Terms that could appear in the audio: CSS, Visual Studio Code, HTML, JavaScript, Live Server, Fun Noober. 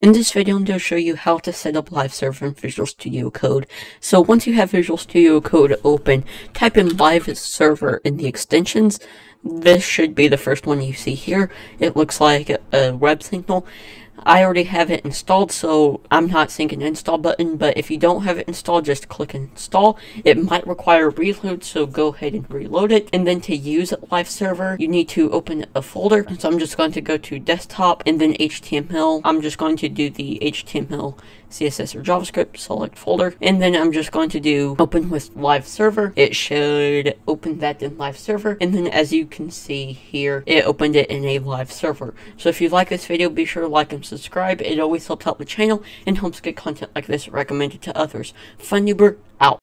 In this video, I'm going to show you how to set up Live Server in Visual Studio Code. So once you have Visual Studio Code open, type in Live Server in the extensions. This should be the first one you see here. It looks like a web signal. I already have it installed, so I'm not syncing an install button, but if you don't have it installed, just click install. It might require a reload, so go ahead and reload it. And then to use Live Server, you need to open a folder. So I'm just going to go to desktop and then HTML. I'm just going to do the HTML, CSS, or JavaScript, select folder. And then I'm just going to do open with Live Server. It should open that in Live Server. And then as you can see here, it opened it in a Live Server. So if you like this video, be sure to like and subscribe. It always helps out the channel and helps get content like this recommended to others. Fun Noober, out.